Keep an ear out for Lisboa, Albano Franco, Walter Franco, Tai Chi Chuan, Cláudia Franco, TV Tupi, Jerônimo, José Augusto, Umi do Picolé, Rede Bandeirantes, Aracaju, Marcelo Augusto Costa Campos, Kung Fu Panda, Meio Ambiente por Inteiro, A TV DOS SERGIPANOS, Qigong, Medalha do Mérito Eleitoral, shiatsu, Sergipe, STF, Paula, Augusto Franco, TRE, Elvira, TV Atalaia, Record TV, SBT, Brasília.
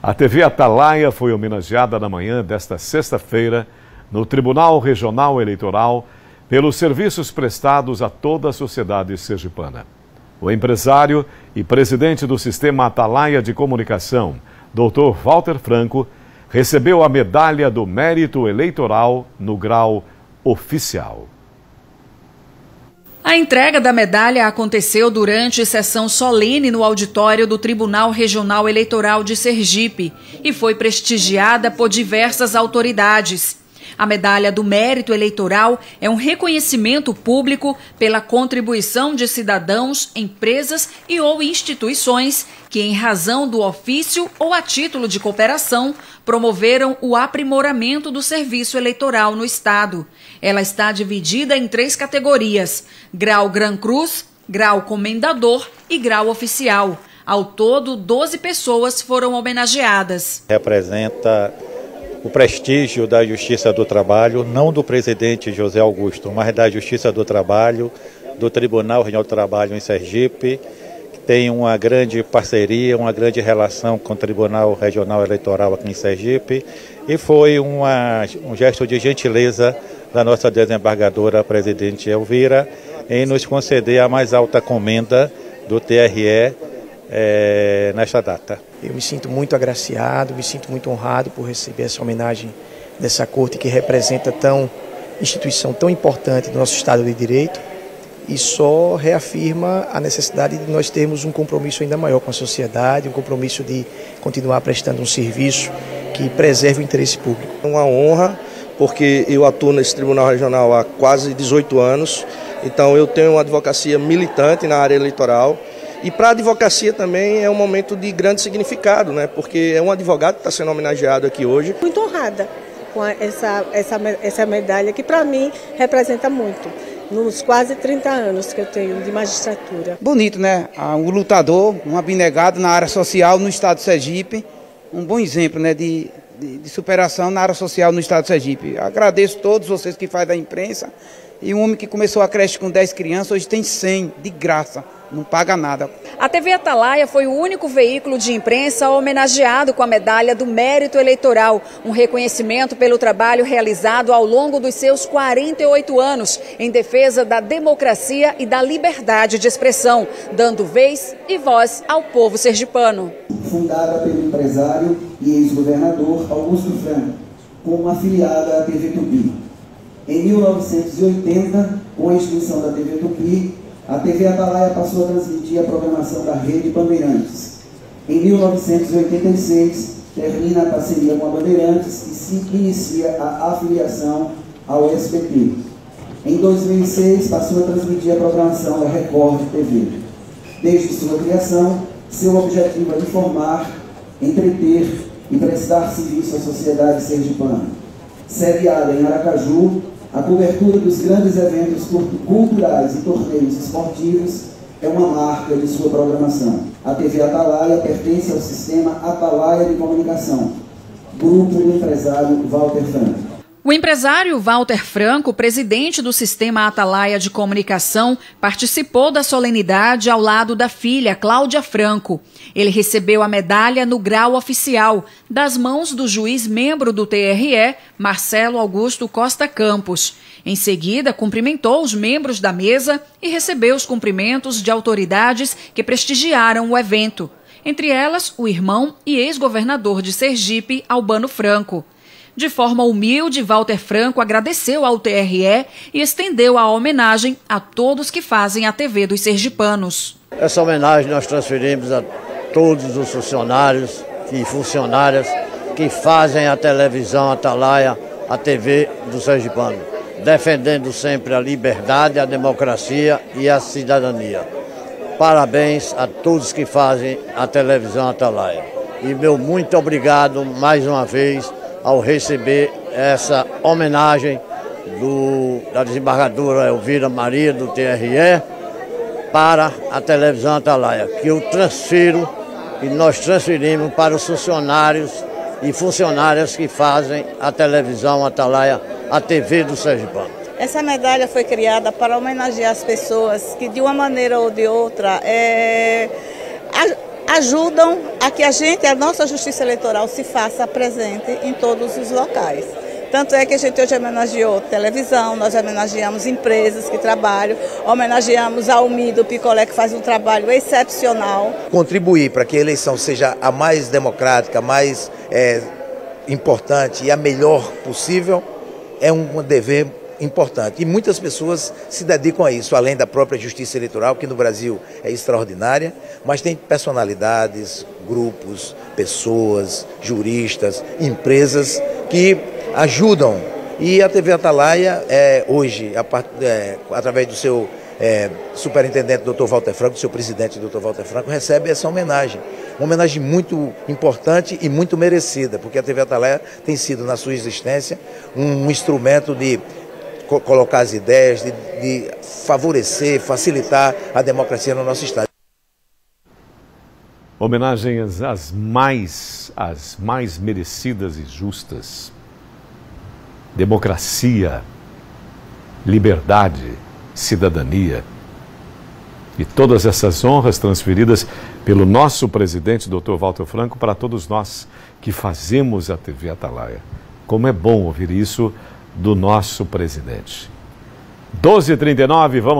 A TV Atalaia foi homenageada na manhã desta sexta-feira no Tribunal Regional Eleitoral pelos serviços prestados a toda a sociedade sergipana. O empresário e presidente do Sistema Atalaia de Comunicação, Dr. Walter Franco, recebeu a Medalha do Mérito Eleitoral no grau oficial. A entrega da medalha aconteceu durante sessão solene no auditório do Tribunal Regional Eleitoral de Sergipe e foi prestigiada por diversas autoridades. A Medalha do Mérito Eleitoral é um reconhecimento público pela contribuição de cidadãos, empresas e ou instituições que, em razão do ofício ou a título de cooperação, promoveram o aprimoramento do serviço eleitoral no Estado. Ela está dividida em três categorias: grau Gran Cruz, grau Comendador e grau Oficial. Ao todo, 12 pessoas foram homenageadas. Representa o prestígio da Justiça do Trabalho, não do presidente José Augusto, mas da Justiça do Trabalho, do Tribunal Regional do Trabalho em Sergipe, que tem uma grande parceria, uma grande relação com o Tribunal Regional Eleitoral aqui em Sergipe, e foi um gesto de gentileza da nossa desembargadora, presidente Elvira, em nos conceder a mais alta comenda do TRE nesta data. Eu me sinto muito agraciado, me sinto muito honrado por receber essa homenagem dessa corte que representa instituição tão importante do nosso Estado de Direito e só reafirma a necessidade de nós termos um compromisso ainda maior com a sociedade, um compromisso de continuar prestando um serviço que preserve o interesse público. É uma honra, porque eu atuo nesse Tribunal Regional há quase 18 anos, então eu tenho uma advocacia militante na área eleitoral. E para a advocacia também é um momento de grande significado, né? Porque é um advogado que está sendo homenageado aqui hoje. Muito honrada com essa medalha, que para mim representa muito, nos quase 30 anos que eu tenho de magistratura. Bonito, né? Um lutador, um abnegado na área social no Estado de Sergipe, um bom exemplo, né, de superação na área social no Estado de Sergipe. Agradeço a todos vocês que fazem da imprensa. E um homem que começou a creche com 10 crianças, hoje tem 100, de graça, não paga nada. A TV Atalaia foi o único veículo de imprensa homenageado com a Medalha do Mérito Eleitoral, um reconhecimento pelo trabalho realizado ao longo dos seus 48 anos em defesa da democracia e da liberdade de expressão, dando vez e voz ao povo sergipano. Fundada pelo empresário e ex-governador Augusto Franco, como afiliada à TV Tupi. Em 1980, com a extinção da TV Tupi, a TV Atalaia passou a transmitir a programação da Rede Bandeirantes. Em 1986, termina a parceria com a Bandeirantes e se inicia a afiliação ao SBT. Em 2006, passou a transmitir a programação da Record TV. Desde sua criação, seu objetivo é informar, entreter e prestar serviço à sociedade sergipana. Sediada em Aracaju, a cobertura dos grandes eventos culturais e torneios esportivos é uma marca de sua programação. A TV Atalaia pertence ao Sistema Atalaia de Comunicação, grupo do empresário Walter Franco. O empresário Walter Franco, presidente do Sistema Atalaia de Comunicação, participou da solenidade ao lado da filha, Cláudia Franco. Ele recebeu a medalha no grau oficial, das mãos do juiz membro do TRE, Marcelo Augusto Costa Campos. Em seguida, cumprimentou os membros da mesa e recebeu os cumprimentos de autoridades que prestigiaram o evento, entre elas o irmão e ex-governador de Sergipe, Albano Franco. De forma humilde, Walter Franco agradeceu ao TRE e estendeu a homenagem a todos que fazem a TV dos sergipanos. Essa homenagem nós transferimos a todos os funcionários e funcionárias que fazem a televisão Atalaia, a TV do sergipano, defendendo sempre a liberdade, a democracia e a cidadania. Parabéns a todos que fazem a televisão Atalaia. E meu muito obrigado mais uma vez ao receber essa homenagem da desembargadora Elvira Maria, do TRE, para a televisão Atalaia, que eu transfiro e nós transferimos para os funcionários e funcionárias que fazem a televisão Atalaia, a TV do sergipano. Essa medalha foi criada para homenagear as pessoas que, de uma maneira ou de outra, ajudam a que a nossa justiça eleitoral se faça presente em todos os locais. Tanto é que a gente hoje homenageou televisão, nós homenageamos empresas que trabalham, homenageamos a Umi do Picolé, que faz um trabalho excepcional. Contribuir para que a eleição seja a mais democrática, a mais importante e a melhor possível é um dever importante. E muitas pessoas se dedicam a isso, além da própria justiça eleitoral, que no Brasil é extraordinária, mas tem personalidades, grupos, pessoas, juristas, empresas que ajudam. E a TV Atalaia, hoje, através do seu superintendente Dr. Walter Franco, do seu presidente Dr. Walter Franco, recebe essa homenagem. Uma homenagem muito importante e muito merecida, porque a TV Atalaia tem sido, na sua existência, um instrumento de colocar as ideias, de favorecer, facilitar a democracia no nosso estado. Homenagens as mais merecidas e justas. Democracia, liberdade, cidadania. E todas essas honras transferidas pelo nosso presidente, Dr. Walter Franco, para todos nós que fazemos a TV Atalaia. Como é bom ouvir isso do nosso presidente. 12h39, vamos...